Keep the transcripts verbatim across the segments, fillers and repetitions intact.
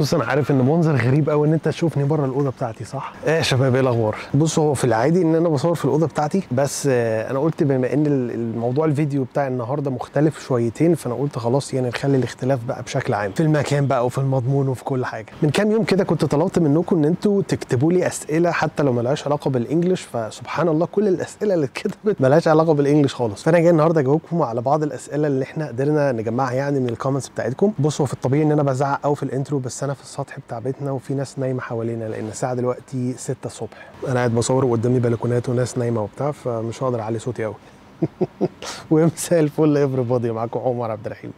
بص انا عارف ان منظر غريب قوي ان انت تشوفني بره الاوضه بتاعتي، صح؟ ايه يا شباب ايه الاخبار؟ بص هو في العادي ان انا بصور في الاوضه بتاعتي، بس انا قلت بما ان الموضوع الفيديو بتاع النهارده مختلف شويتين، فانا قلت خلاص يعني نخلي الاختلاف بقى بشكل عام في المكان بقى وفي المضمون وفي كل حاجه. من كام يوم كده كنت طلبت منكم ان انتوا تكتبوا لي اسئله حتى لو مالهاش علاقه بالانجلش، فسبحان الله كل الاسئله اللي اتكتبت مالهاش علاقه بالانجلش خالص، فانا جاي النهارده اجاوبكم على بعض الاسئله اللي احنا قدرنا نجمعها يعني من الكومنتس بتاعتكم. بصوا في الطبيعي ان انا بزعق قوي في الانترو، بس انا في السطح بتاع بيتنا وفي ناس نايمه حوالينا لان الساعه دلوقتي ستة الصبح، انا قاعد بصور وقدامي بلكونات وناس نايمه وبتاع، فمش هقدر اعلي صوتي قوي. ومساء الفل ايفريبادي، معاكم عمر عبد الرحيم.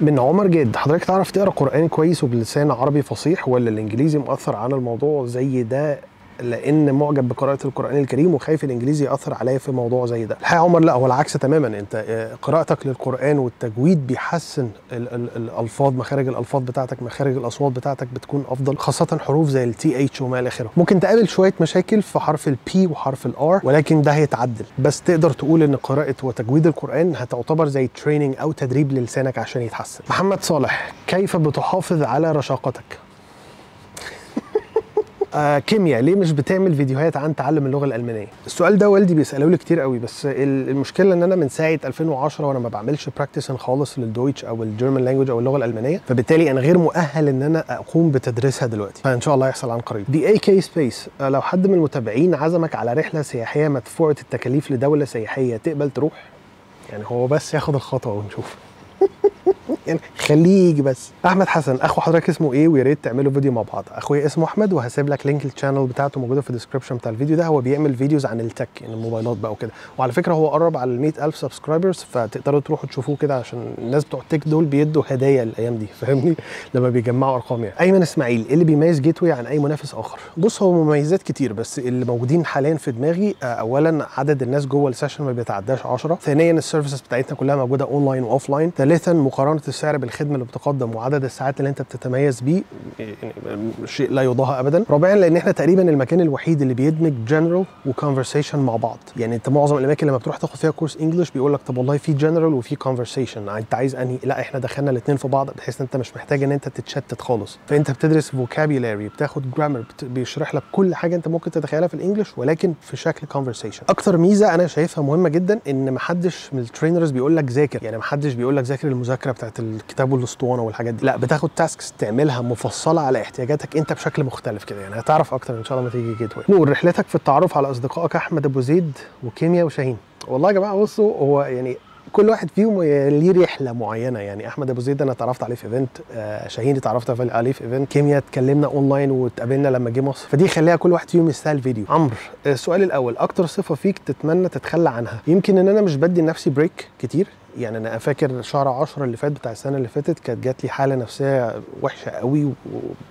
من عمر جد، حضرتك تعرف تقرا قرآن كويس وبلسان عربي فصيح ولا الانجليزي مؤثر على الموضوع زي ده؟ لان معجب بقراءه القران الكريم وخايف الانجليزي ياثر عليا في موضوع زي ده. الحقيقه يا عمر لا هو العكس تماما، انت قراءتك للقران والتجويد بيحسن الالفاظ، مخارج الالفاظ بتاعتك، مخارج الاصوات بتاعتك بتكون افضل، خاصه حروف زي التي اتش وما الى اخره. ممكن تقابل شويه مشاكل في حرف البي وحرف الار، ولكن ده هيتعدل. بس تقدر تقول ان قراءه وتجويد القران هتعتبر زي تريننج او تدريب للسانك عشان يتحسن. محمد صالح، كيف بتحافظ على رشاقتك؟ آه كيميا، ليه مش بتعمل فيديوهات عن تعلم اللغه الالمانيه؟ السؤال ده والدي بيسالوه لي كتير قوي، بس المشكله ان انا من ساعه ألفين وعشرة وانا ما بعملش براكتسن خالص للدويتش او الجيرمان لانجوج او اللغه الالمانيه، فبالتالي انا غير مؤهل ان انا اقوم بتدريسها دلوقتي، فان شاء الله هيحصل عن قريب. دي اي كي سبيس، آه لو حد من المتابعين عزمك على رحله سياحيه مدفوعه التكاليف لدوله سياحيه تقبل تروح؟ يعني هو بس ياخد الخطوه ونشوف. يعني خليه يجي بس. احمد حسن، اخو حضرتك اسمه ايه ويا ريت تعملوا فيديو مع بعض؟ اخويا اسمه احمد، وهسيب لك لينك الشانل بتاعته موجوده في الديسكربشن بتاع الفيديو ده. هو بيعمل فيديوز عن التك يعني الموبايلات بقى وكده، وعلى فكره هو قرب على مية ألف سبسكرايبرز، فتقدروا تروحوا تشوفوه كده عشان الناس بتوع التك دول بيدوا هدايا الايام دي، فاهمني؟ لما بيجمعوا ارقام يعني. ايمن اسماعيل، ايه اللي بيميز جيتوي عن اي منافس اخر؟ بص هو مميزات كتير، بس اللي موجودين حاليا في دماغي، اولا عدد الناس جوه السيشن ما بيتعداش عشرة، ثانيا السيرفيسز بتاعتنا كلها موجوده اونلاين واوفلاين، ثالثا مقارنه السعر بالخدمه اللي بتقدم وعدد الساعات اللي انت بتتميز بيه شيء لا يضاهى ابدا، رابعا لان احنا تقريبا المكان الوحيد اللي بيدمج جنرال وكونفرسيشن مع بعض. يعني انت معظم الاماكن لما بتروح تاخد فيها كورس انجلش بيقول لك طب والله في جنرال وفي كونفرسيشن، انت عايز انهي؟ لا احنا دخلنا الاثنين في بعض بحيث انت مش محتاج ان انت تتشتت خالص، فانت بتدرس فوكابيولاري، بتاخد جرامر، بيشرح لك كل حاجه انت ممكن تتخيلها في الانجلش ولكن في شكل كونفرسيشن. اكتر ميزه انا شايفها مهمه جدا ان ما حدش من الترينرز بيقول لك ذاكر، يعني ما حدش بيقول لك ذاكر المذاكره بتاعت الكتاب والاسطوانه والحاجات دي، لا بتاخد تاسكس تعملها مفصله على احتياجاتك انت بشكل مختلف كده، يعني هتعرف اكتر ان شاء الله ما تيجي جيتوي. نور، رحلتك في التعرف على اصدقائك احمد ابو زيد وكيميا وشاهين؟ والله يا جماعه بصوا هو يعني كل واحد فيهم ليه رحله معينه، يعني احمد ابو زيد انا اتعرفت عليه في ايفنت، آه شاهين اتعرفت عليه في ايفنت، كيميا اتكلمنا اونلاين واتقابلنا لما جه مصر، فدي خليها كل واحد فيهم يستاهل فيديو. عمرو، السؤال الاول، اكتر صفه فيك تتمنى تتخلى عنها؟ يمكن ان انا مش بدي لنفسي بريك كتير، يعني انا فاكر شهر عشرة اللي فات بتاع السنه اللي فاتت كانت جات لي حاله نفسيه وحشه قوي،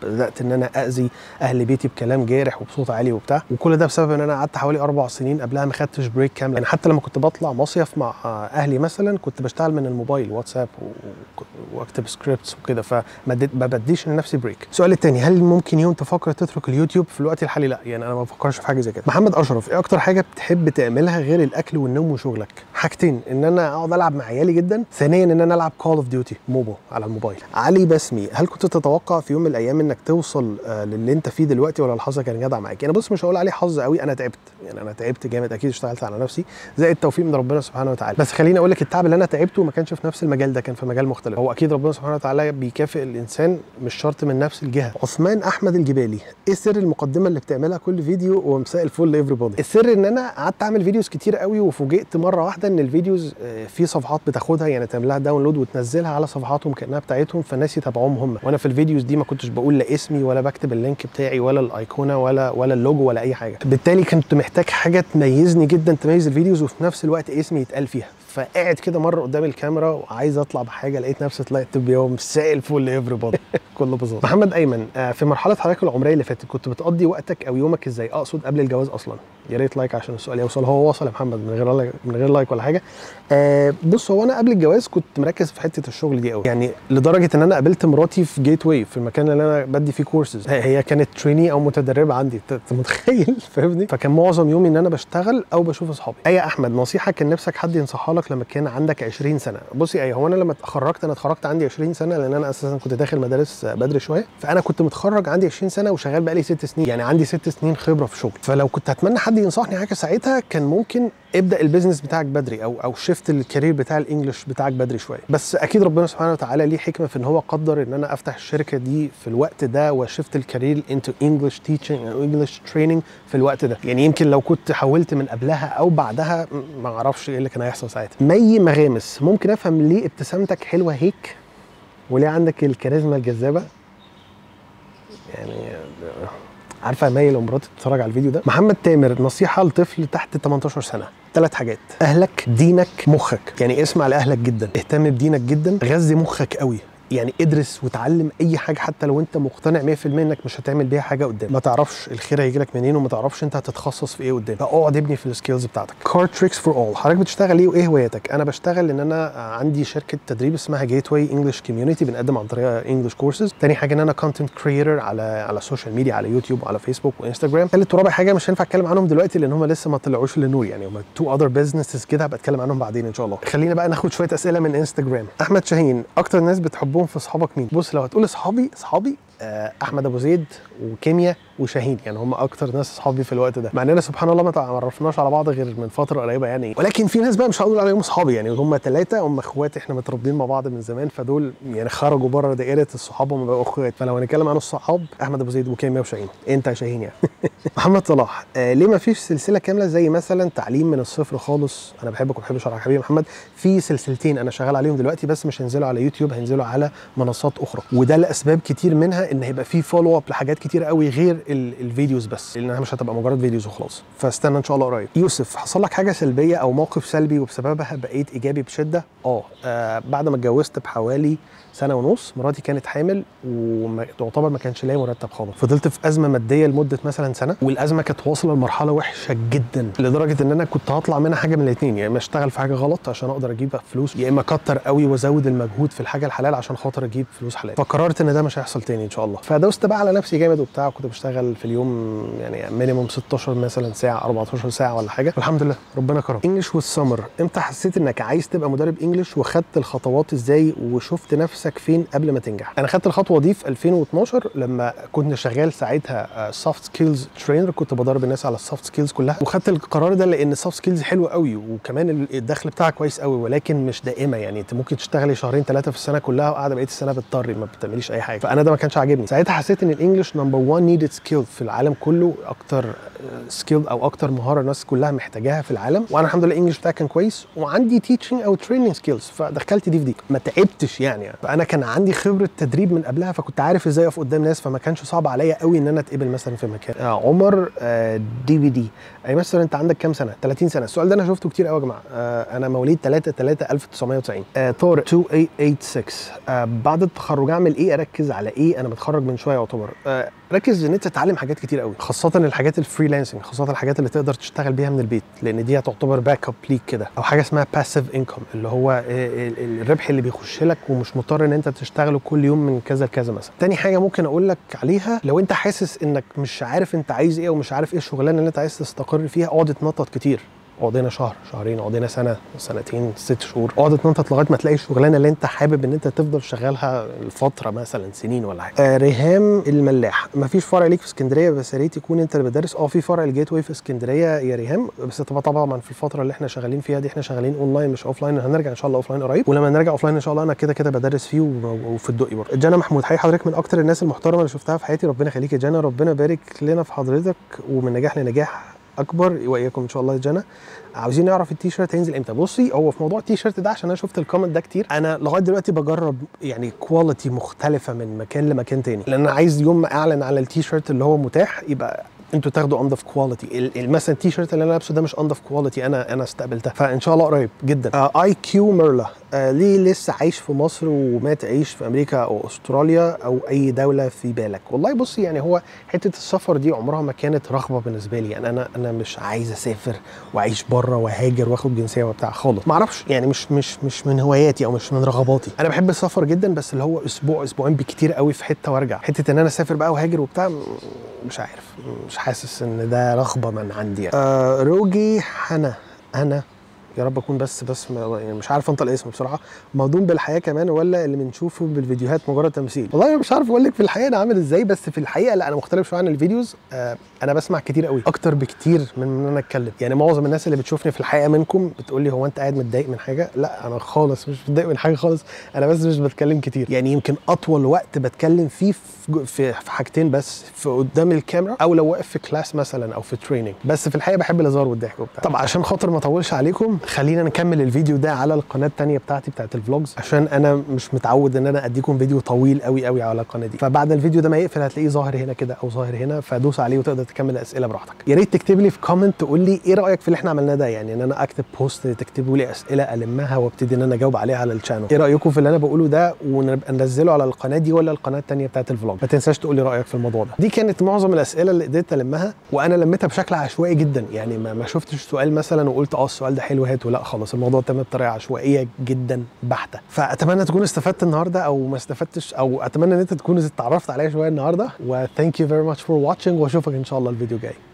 وبدات ان انا اذي اهل بيتي بكلام جارح وبصوت عالي وبتاع، وكل ده بسبب ان انا قعدت حوالي اربع سنين قبلها ما خدتش بريك كامله. يعني حتى لما كنت بطلع مصيف مع اهلي مثلا كنت بشتغل من الموبايل واتساب واكتب سكريبتس وكده، فما بديش لنفسي بريك. السؤال الثاني، هل ممكن يوم تفكر تترك اليوتيوب؟ في الوقت الحالي لا، يعني انا ما بفكرش في حاجه زي كده. محمد اشرف، ايه اكتر حاجه بتحب تعملها غير الاكل والنوم وشغلك؟ حاجتين، ان انا اقعد العب مع عيالي جدا، ثانيا ان انا العب كول اوف ديوتي موبا على الموبايل. علي بسمي، هل كنت تتوقع في يوم من الايام انك توصل آه للي انت فيه دلوقتي ولا الحظ كان جدع معاك؟ انا بص مش هقول عليه حظ قوي، انا تعبت، يعني انا تعبت جامد اكيد، اشتغلت على نفسي زائد توفيق من ربنا سبحانه وتعالى، بس خليني اقول لك التعب اللي انا تعبته ما كانش في نفس المجال ده، كان في مجال مختلف. هو اكيد ربنا سبحانه وتعالى بيكافئ الانسان مش شرط من نفس الجهه. عثمان احمد الجبالي، ايه سر المقدمه اللي بتعملها كل فيديو؟ ومساء الفل ايفريبادي. السر ان انا قعدت اعمل فيديوز كتير قوي، وفوجئت مره واحده ان الفيديوز في صفحات بتاخدها، يعني تعملها داونلود وتنزلها على صفحاتهم كانها بتاعتهم فالناس يتابعوهم هم، وانا في الفيديوز دي ما كنتش بقول لا اسمي ولا بكتب اللينك بتاعي ولا الايقونه ولا ولا اللوجو ولا اي حاجه، بالتالي كنت محتاج حاجه تميزني جدا، تميز الفيديوز وفي نفس الوقت اسمي يتقال فيها. فقاعد كده مره قدام الكاميرا وعايز اطلع بحاجه لقيت نفسي طلعت بيوم مساء الفل ايفريبادي. كله بظبط. محمد ايمن، في مرحله حضرتك العمريه اللي فاتت كنت بتقضي وقتك او يومك ازاي؟ اقصد قبل الجواز اصلا. يا ريت لايك عشان السؤال يوصل. هو وصل يا محمد من غير لايك، من غير لايك ولا حاجه. آه بص، هو انا قبل الجواز كنت مركز في حته الشغل دي قوي، يعني لدرجه ان انا قابلت مراتي في جيتواي، في المكان اللي انا بدي فيه كورسز. هي كانت تريني او متدربه عندي، انت متخيل؟ فاهمني؟ فكان معظم يومي ان انا بشتغل او بشوف اصحابي. ايه يا احمد، نصيحه كان نفسك حد ينصحها لك لما كان عندك عشرين سنه؟ بصي ايه، هو انا لما اتخرجت، انا اتخرجت عندي عشرين سنه، لان انا اساسا كنت داخل مدارس بدري شويه، فانا كنت متخرج عندي عشرين سنه وشغال بقالي ست سنين، يعني عندي ست سنين خبره في شغل. فلو كنت اتمنى حد ينصحني حاجه ساعتها، كان ممكن ابدا البيزنس بتاعك بدري، او او شيفت الكارير بتاع الانجليش بتاعك بدري شويه. بس اكيد ربنا سبحانه وتعالى ليه حكمه في ان هو قدر ان انا افتح الشركه دي في الوقت ده، وشيفت الكارير انتو انجليش تيتشنج او انجليش تريننج في الوقت ده. يعني يمكن لو كنت حولت من قبلها او بعدها ما اعرفش ايه اللي كان هيحصل ساعتها. مي مغامس، ممكن افهم ليه ابتسامتك حلوه هيك وليه عندك الكاريزما الجذابه؟ يعني عارفه مايل ومراتي بتتفرج على الفيديو ده. محمد تامر، نصيحه لطفل تحت تمنتاشر سنه، ثلاث حاجات: اهلك، دينك، مخك. يعني اسمع لاهلك جدا، اهتم بدينك جدا، غذي مخك قوي، يعني ادرس وتعلم اي حاجه حتى لو انت مقتنع مية في المية انك مش هتعمل بيها حاجه قدام، ما تعرفش الخير هيجي لك منين وما تعرفش انت هتتخصص في ايه قدام، فاقعد ابني في السكيلز بتاعتك. كار تريكس فور اول، حضرتك بتشتغل ايه وايه هواياتك؟ انا بشتغل ان انا عندي شركه تدريب اسمها جيتواي انجلش كوميونتي، بنقدم عن طريقها انجلش كورسز. تاني حاجه ان انا كونتنت كريتور على على السوشيال ميديا، على يوتيوب وعلى فيسبوك وانستجرام. ثالث ورابع حاجه مش هينفع اتكلم عنهم دلوقتي لان هم لسه ما طلعوش للنور، يعني هم تو اذر بزنسز كده، هبقى اتكلم عنهم بعدين ان شاء الله. خلينا بقى ناخد شويه اسئله من انستجرام. احمد شاهين، اكتر ناس بتحبهم في اصحابك مين؟ بص، لو هتقول اصحابي اصحابي آه احمد ابو زيد وكيميا وشاهين، يعني هم اكتر ناس اصحابي في الوقت ده، مع اننا سبحان الله ما تعرفناش على بعض غير من فتره قريبه يعني، ولكن في ناس بقى مش هقول عليهم اصحابي، يعني هم ثلاثه، هم اخوات، احنا متربيين مع بعض من زمان، فدول يعني خرجوا بره دائره الصحاب وما بقوا اخوات. فلو هنتكلم عن الصحاب، احمد ابو زيد وكيميا وشاهين. انت يا شاهين يعني. محمد صلاح، آه ليه ما فيش سلسله كامله زي مثلا تعليم من الصفر خالص؟ انا بحبك وبحب شرحك حبيبي محمد. في سلسلتين انا شغال عليهم دلوقتي، بس مش هينزلوا على يوتيوب، هينزلوا على منصات اخرى، وده لاسباب كتير، منها ان هيبقى في فولو اب لحاجات كتير قوي غير الفيديوز بس، لانها مش هتبقى مجرد فيديوز وخلاص. فاستنى ان شاء الله قريب. يوسف، حصل لك حاجه سلبيه او موقف سلبي وبسببها بقيت ايجابي بشده؟ اه بعد ما اتجوزت بحوالي سنه ونص، مراتي كانت حامل وتعتبر ما كانش ليا مرتب خالص، فضلت في ازمه ماديه لمده مثلا سنه، والازمه كانت واصله لمرحله وحشه جدا، لدرجه ان انا كنت هطلع منها حاجه من الاثنين، يا اما اشتغل في حاجه غلط عشان اقدر اجيب فلوس، يا اما اكتر قوي وازود المجهود في الحاجه الحلال عشان خاطر اجيب فلوس حلال. فقررت ان ده مش هيحصل تاني ان شاء الله، فدوست بقى على نفسي جامد وبتاع، كنت بشتغل في اليوم يعني مينيموم ستاشر مثلا ساعه، اربعتاشر ساعه ولا حاجه، والحمد لله ربنا كرم. انجلش والسمر، امتى حسيت انك عايز تبقى مدرب انجلش وخدت الخطوات ازاي وشفت نفسك فين قبل ما تنجح؟ انا خدت الخطوه دي في الفين واتناشر لما كنت شغال ساعتها سوفت سكيلز ترينر، كنت بدرب الناس على السوفت سكيلز كلها، وخدت القرار ده لان السوفت سكيلز حلوه قوي وكمان الدخل بتاعك كويس قوي، ولكن مش دائمه، يعني انت ممكن تشتغلي شهرين ثلاثه في السنه كلها وقاعده بقيه السنه بتضطري ما بتعمليش اي حاجه، فانا ده ما كانش عاجبني. ساعتها حسيت ان الانجلش نمبر واحد نيدد سكيل في العالم كله، اكتر سكيل او اكتر مهاره الناس كلها محتاجاها في العالم، وانا الحمد لله الانجلش بتاعي كان كويس وعندي تيتشنج او تريننج سكيلز، فدخلت دي في دي ما تعبتش يعني. فانا كان عندي خبره تدريب من قبلها، فكنت عارف ازاي اقف قدام ناس، فما كانش صعب عليا قوي ان انا اتقبل مثلا في مكان. آه عمر آه دي في دي، اي مثلا انت عندك كام سنه؟ ثلاثين سنه. السؤال ده انا شفته كتير قوي يا جماعه. آه انا مواليد تلاته تلاته الف تسعميه وتسعين. آه طارق اتنين تمنيه ستة وتسعين، آه بعد التخرج اعمل ايه؟ اركز على ايه؟ انا متخرج من شويه يعتبر. آه ركز ان انت تتعلم حاجات كتير قوي، خاصه الحاجات الفريلانسنج، خاصه الحاجات اللي تقدر تشتغل بيها من البيت، لان دي هتعتبر باك اب ليك كده، او حاجه اسمها باسيف انكم، اللي هو الربح اللي بيخش لك ومش مضطر ان انت تشتغله كل يوم من كذا لكذا مثلا. تاني حاجه ممكن اقول لك عليها، لو انت حاسس انك مش عارف انت عايز ايه ومش عارف ايه الشغلانه اللي انت عايز تستقر فيها، اقعد اتنطط كتير، اقعد شهر شهرين، اقعد سنه سنتين ست شهور، اقعد اتنطط لغايه ما تلاقي الشغلانه اللي انت حابب ان انت تفضل شغالها لفتره مثلا سنين ولا حاجه. آه ريهام الملاح، مفيش فرع ليك في اسكندريه بس يا ريت يكون انت اللي بتدرس؟ اه في فرع الجيتواي في اسكندريه يا ريهام، بس طبعا في الفتره اللي احنا شغالين فيها دي احنا شغالين اونلاين مش اوفلاين، هنرجع ان شاء الله اوفلاين قريب، ولما نرجع اوفلاين ان شاء الله انا كده كده بدرس فيه وفي الدقي برضه. جانا محمود، حقيقي حضرتك من اكتر الناس المحترمه اللي شفتها في حياتي، ربنا يخليك يا جانا، ربنا يبارك لنا في حضرتك ومن نجاح لنجاح اكبر واياكم ان شاء الله. يا جانا، عاوزين نعرف التيشيرت هينزل امتى؟ بصي، هو في موضوع التيشيرت ده عشان انا شفت الكومنت ده كتير، انا لغايه دلوقتي بجرب يعني كواليتي مختلفه من مكان لمكان تاني، لان انا عايز يوم ما اعلن على التيشيرت اللي هو متاح يبقى انتوا تاخدوا انضف كواليتي. مثلا التيشيرت اللي انا لابسه ده مش انضف كواليتي، انا انا استقبلته، فان شاء الله قريب جدا. اي كيو ميرلا، ليه لسه عايش في مصر وما تعيش في امريكا او استراليا او اي دوله في بالك؟ والله بصي يعني هو حته السفر دي عمرها ما كانت رغبه بالنسبه لي، يعني انا انا مش عايز اسافر واعيش بره واهاجر واخد جنسيه وبتاع خالص، ما اعرفش يعني مش مش مش من هواياتي او مش من رغباتي. انا بحب السفر جدا بس اللي هو اسبوع اسبوعين بكتير قوي في حته وارجع، حته ان انا اسافر بقى واهاجر وبتاع مش عارف، مش حاسس ان ده رغبه من عندي يعني. آه روجي حنا انا يا رب اكون بس بس يعني مش عارف انطق الاسم بصراحه، مهضوم بالحياه كمان ولا اللي بنشوفه بالفيديوهات مجرد تمثيل؟ والله انا مش عارف اقول لك في الحقيقه انا عامل ازاي، بس في الحقيقه لا انا مختلف شويه عن الفيديوز. آه انا بسمع كتير قوي اكتر بكتير من ان انا اتكلم، يعني معظم الناس اللي بتشوفني في الحقيقه منكم بتقول لي هو انت قاعد متضايق من حاجه؟ لا انا خالص مش متضايق من حاجه خالص، انا بس مش بتكلم كتير، يعني يمكن اطول وقت بتكلم فيه في, في, في حاجتين بس، في قدام الكاميرا او لو واقف في كلاس مثلا او في تريننج، بس في الحقيقه بحب الهزار والضحك وبتاع. طب عشان خاطر ما اطولش عليكم خلينا نكمل الفيديو ده على القناه الثانيه بتاعتي بتاعت الفلوجز، عشان انا مش متعود ان انا اديكم فيديو طويل قوي قوي على القناه دي. فبعد الفيديو ده ما يقفل هتلاقيه ظاهر هنا كده او ظاهر هنا، فدوس عليه وتقدر تكمل الاسئله براحتك. يا ريت تكتب لي في كومنت تقول لي ايه رايك في اللي احنا عملناه ده، يعني ان انا اكتب بوست تكتبوا لي اسئله المها وابتدي ان انا اجاوب عليها على الشانل. ايه رايكم في اللي انا بقوله ده ونبقى ننزله على القناه دي ولا القناه الثانيه بتاعت الفلوج؟ ما تنساش تقول لي رايك في الموضوع ده. دي كانت معظم الاسئله اللي قدرت المها، وانا لميتها بشكل عشوائي جدا، يعني ما شفتش سؤال مثلا وقلت اه السؤال ده حلو هاته، لا خلاص الموضوع تم بطريقه عشوائيه جدا بحته. فاتمنى تكون استفدت النهارده او ما استفدتش، او اتمنى ان انت تكون اتعرفت عليا شويه النهارده. وثانك يو فيري ماتش فور واتشنج، واشوفك ان شاء الله الفيديو الجاي.